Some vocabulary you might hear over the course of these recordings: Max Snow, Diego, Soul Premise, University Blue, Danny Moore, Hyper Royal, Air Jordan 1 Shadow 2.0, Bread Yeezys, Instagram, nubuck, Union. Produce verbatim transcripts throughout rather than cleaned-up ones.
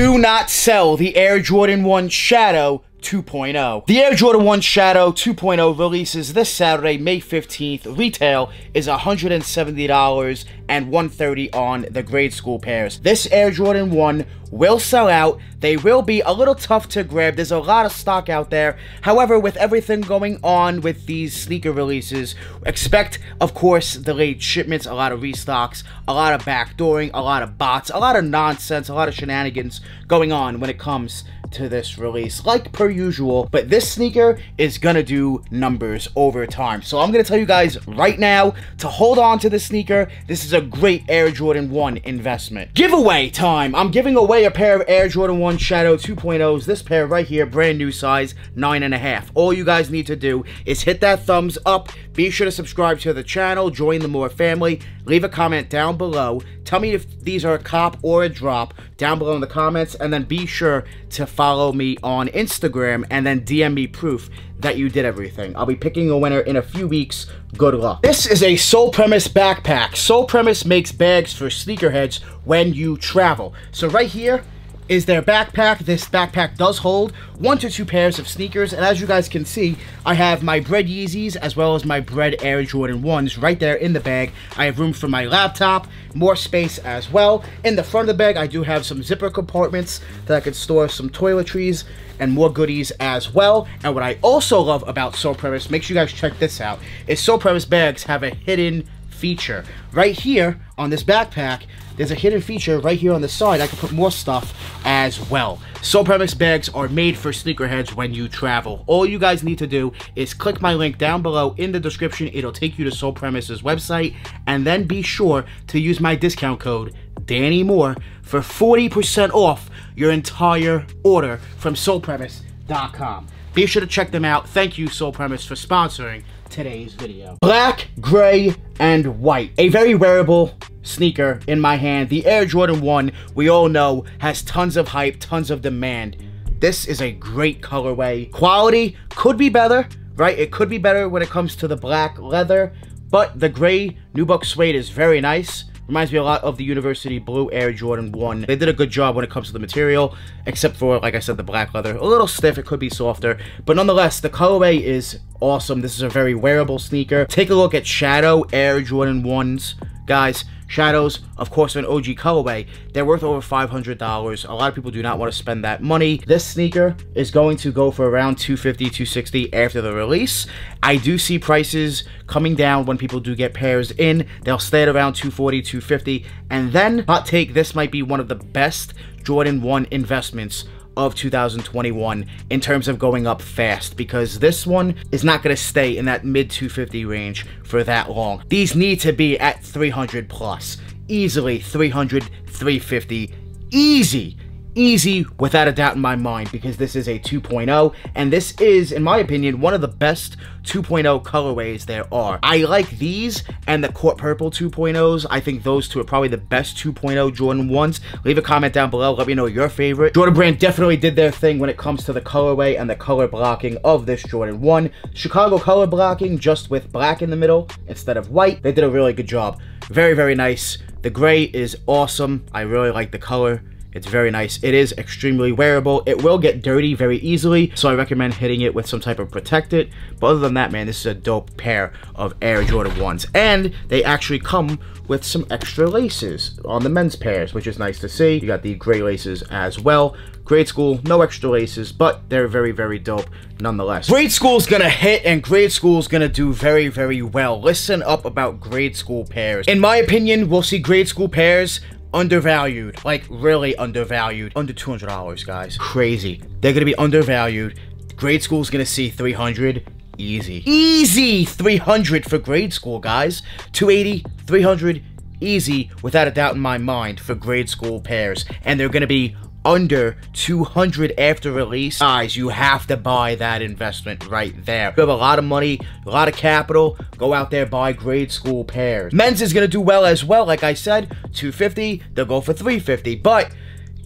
do not sell the Air Jordan one Shadow two point oh. The Air Jordan one Shadow two point oh releases this Saturday, May fifteenth. Retail is one hundred seventy dollars and one hundred thirty dollars on the grade school pairs. This Air Jordan one will sell out. They will be a little tough to grab. There's a lot of stock out there. However, with everything going on with these sneaker releases, expect, of course, delayed shipments, a lot of restocks, a lot of backdooring, a lot of bots, a lot of nonsense, a lot of shenanigans going on when it comes to this release, like per usual. But this sneaker is gonna do numbers over time, so I'm gonna tell you guys right now to hold on to this sneaker. This is a great Air Jordan one investment. Giveaway time. I'm giving away a pair of Air Jordan one Shadow two point ohs, this pair right here, brand new, size nine and a half. All you guys need to do is hit that thumbs up, be sure to subscribe to the channel, join the Moore family, leave a comment down below, tell me if these are a cop or a drop down below in the comments, and then be sure to follow me on Instagram and then D M me proof that you did everything. I'll be picking a winner in a few weeks. Good luck. This is a Soul Premise backpack. Soul Premise makes bags for sneakerheads when you travel. So right here is their backpack. This backpack does hold one to two pairs of sneakers, and as you guys can see, I have my Bread Yeezys as well as my Bread Air Jordan ones right there in the bag. I have room for my laptop, more space as well. In the front of the bag, I do have some zipper compartments that I can store some toiletries and more goodies as well. And what I also love about Soul Premise, make sure you guys check this out, is Soul Premise bags have a hidden feature. Right here on this backpack, there's a hidden feature right here on the side. I can put more stuff as well. Soul Premise bags are made for sneakerheads when you travel. All you guys need to do is click my link down below in the description. It'll take you to Soul Premise's website, and then be sure to use my discount code Danny Moore for forty percent off your entire order from soul premise dot com. Be sure to check them out. Thank you, Soul Premise, for sponsoring today's video. Black, gray, and white. A very wearable sneaker in my hand. The Air Jordan one, we all know, has tons of hype, tons of demand. This is a great colorway. Quality could be better, right? It could be better when it comes to the black leather, but the gray nubuck suede is very nice. Reminds me a lot of the University Blue Air Jordan one. They did a good job when it comes to the material, except for, like I said, the black leather. A little stiff, it could be softer. But nonetheless, the colorway is awesome. This is a very wearable sneaker. Take a look at Shadow Air Jordan ones. Guys, Shadows, of course, are an O G colorway. They're worth over five hundred dollars. A lot of people do not want to spend that money. This sneaker is going to go for around two fifty, two sixty after the release. I do see prices coming down when people do get pairs in. They'll stay at around two forty, two fifty. And then, hot take, this might be one of the best Jordan one investments of two thousand twenty-one in terms of going up fast, because this one is not going to stay in that mid two fifty range for that long. These need to be at three hundred plus, easily three hundred, three fifty, easy, easy, without a doubt in my mind, because this is a two point oh, and this is, in my opinion, one of the best two point oh colorways there are. I like these and the Court Purple two point ohs. I think those two are probably the best two point oh Jordan ones. Leave a comment down below, let me know your favorite. Jordan Brand definitely did their thing when it comes to the colorway and the color blocking of this Jordan one. Chicago color blocking, just with black in the middle instead of white. They did a really good job. Very, very nice. The gray is awesome. I really like the color. It's very nice. It is extremely wearable. It will get dirty very easily, so I recommend hitting it with some type of protectant. But other than that, man, this is a dope pair of Air Jordan ones. And they actually come with some extra laces on the men's pairs, which is nice to see. You got the gray laces as well. Grade school, no extra laces, but they're very, very dope nonetheless. Grade school's gonna hit, and grade school's gonna do very, very well. Listen up about grade school pairs. In my opinion, we'll see grade school pairs undervalued, like really undervalued, under two hundred dollars, guys. Crazy. They're gonna be undervalued. Grade school's gonna see three hundred, easy, easy, three hundred for grade school, guys. Two eighty, three hundred, easy, without a doubt in my mind, for grade school pairs. And they're gonna be under two hundred after release. Guys, you have to buy that investment right there. You have a lot of money, a lot of capital, go out there, buy grade school pairs. Men's is gonna do well as well. Like I said, two fifty, they'll go for three fifty, but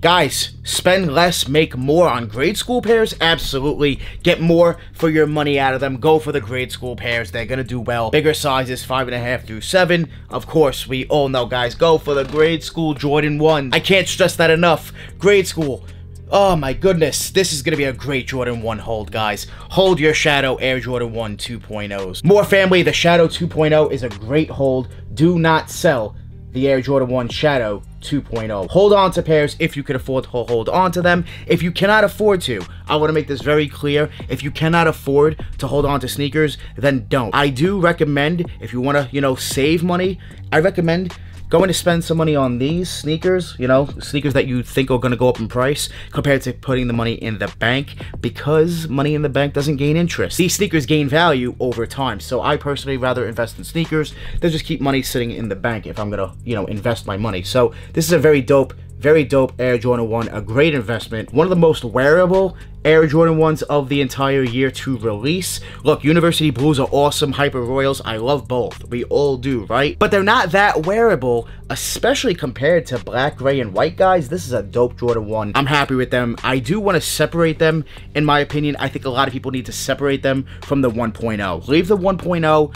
Guys, spend less, make more on grade school pairs? Absolutely. Get more for your money out of them. Go for the grade school pairs. They're going to do well. Bigger sizes, five and a half through seven. Of course, we all know, guys. Go for the grade school Jordan one. I can't stress that enough. Grade school. Oh my goodness, this is going to be a great Jordan one hold, guys. Hold your Shadow Air Jordan one two point ohs. More family, the Shadow two point oh is a great hold. Do not sell the Air Jordan one Shadow two point oh. Hold on to pairs if you can afford to hold on to them. If you cannot afford to, I want to make this very clear. If you cannot afford to hold on to sneakers, then don't. I do recommend, if you want to, you know, save money, I recommend going to spend some money on these sneakers, you know, sneakers that you think are going to go up in price compared to putting the money in the bank, because money in the bank doesn't gain interest. These sneakers gain value over time. So I personally rather invest in sneakers than just keep money sitting in the bank if I'm going to, you know, invest my money. So this is a very dope, very dope Air Jordan one, a great investment. One of the most wearable Air Jordan ones of the entire year to release. Look, University Blues are awesome, Hyper Royals, I love both. We all do, right? But they're not that wearable, especially compared to black, gray, and white, guys. This is a dope Jordan one. I'm happy with them. I do want to separate them, in my opinion. I think a lot of people need to separate them from the one point oh. Leave the one point oh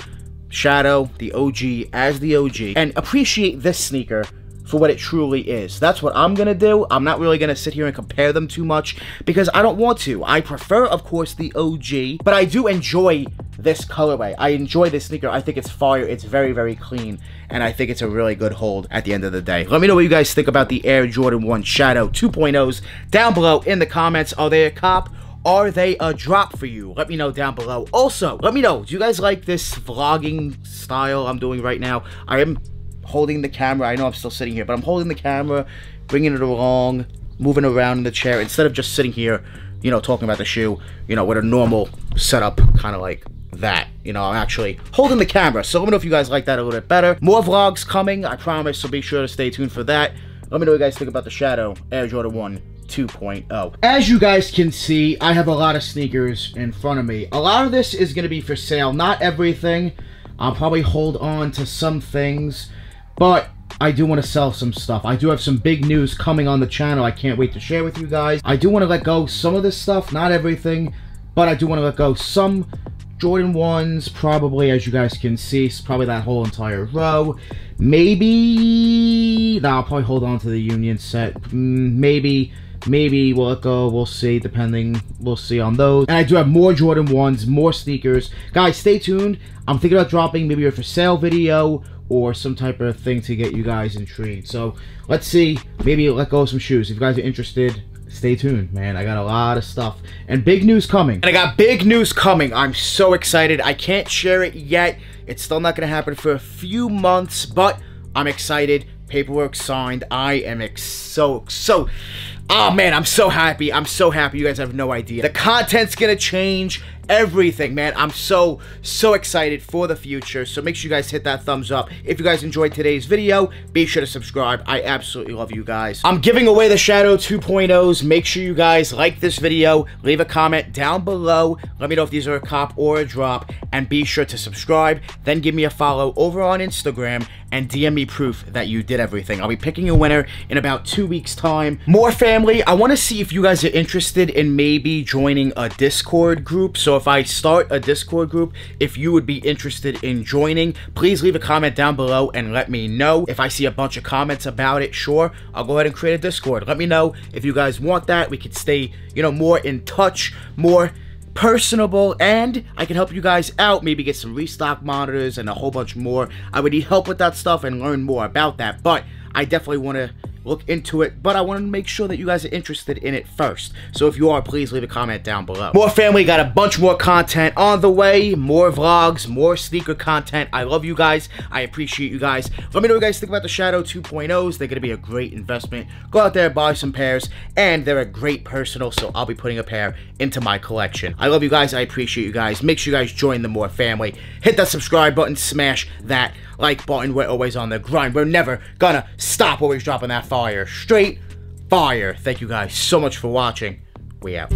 Shadow, the O G, as the O G, and appreciate this sneaker for what it truly is. That's what I'm gonna do. I'm not really gonna sit here and compare them too much because I don't want to. I prefer, of course, the O G, but I do enjoy this colorway. I enjoy this sneaker. I think it's fire. It's very, very clean, and I think it's a really good hold at the end of the day. Let me know what you guys think about the Air Jordan one Shadow two point ohs down below in the comments. Are they a cop? Are they a drop for you? Let me know down below. Also, let me know, do you guys like this vlogging style I'm doing right now? I am holding the camera. I know I'm still sitting here, but I'm holding the camera, bringing it along, moving around in the chair, instead of just sitting here, you know, talking about the shoe, you know, with a normal setup, kind of like that. You know, I'm actually holding the camera. So let me know if you guys like that a little bit better. More vlogs coming, I promise, so be sure to stay tuned for that. Let me know what you guys think about the Shadow Air Jordan one two point oh. As you guys can see, I have a lot of sneakers in front of me. A lot of this is going to be for sale. Not everything. I'll probably hold on to some things, but I do want to sell some stuff. I do have some big news coming on the channel I can't wait to share with you guys. I do want to let go some of this stuff, not everything, but I do want to let go some Jordan ones, probably, as you guys can see, it's probably that whole entire row. Maybe, nah, I'll probably hold on to the Union set. Maybe, maybe we'll let go, we'll see, depending, we'll see on those. And I do have more Jordan ones, more sneakers. Guys, stay tuned. I'm thinking about dropping maybe a for sale video or some type of thing to get you guys intrigued. So let's see, maybe let go of some shoes. If you guys are interested, stay tuned, man. I got a lot of stuff and big news coming. And I got big news coming. I'm so excited. I can't share it yet. It's still not going to happen for a few months, but I'm excited. Paperwork signed. I am ex so, so, oh man, I'm so happy. I'm so happy. You guys have no idea. The content's going to change. Everything, man. I'm so, so excited for the future. So make sure you guys hit that thumbs up. If you guys enjoyed today's video, be sure to subscribe. I absolutely love you guys. I'm giving away the Shadow two point ohs. Make sure you guys like this video. Leave a comment down below. Let me know if these are a cop or a drop. And be sure to subscribe. Then give me a follow over on Instagram and D M me proof that you did everything. I'll be picking a winner in about two weeks' time. More family. I want to see if you guys are interested in maybe joining a Discord group. So So if I start a Discord group, if you would be interested in joining, please leave a comment down below and let me know. If I see a bunch of comments about it, sure, I'll go ahead and create a Discord. Let me know if you guys want that. We could stay, you know, more in touch, more personable, and I can help you guys out, maybe get some restock monitors and a whole bunch more. I would need help with that stuff and learn more about that, but I definitely want to look into it, but I want to make sure that you guys are interested in it first. So if you are, please leave a comment down below. More family, got a bunch more content on the way, more vlogs, more sneaker content. I love you guys. I appreciate you guys. Let me know what you guys think about the Shadow two point ohs. They're going to be a great investment. Go out there, buy some pairs, and they're a great personal, so I'll be putting a pair into my collection. I love you guys. I appreciate you guys. Make sure you guys join the More family. Hit that subscribe button. Smash that like button. We're always on the grind. We're never gonna stop, always dropping that fire. Straight fire. Thank you guys so much for watching. We out.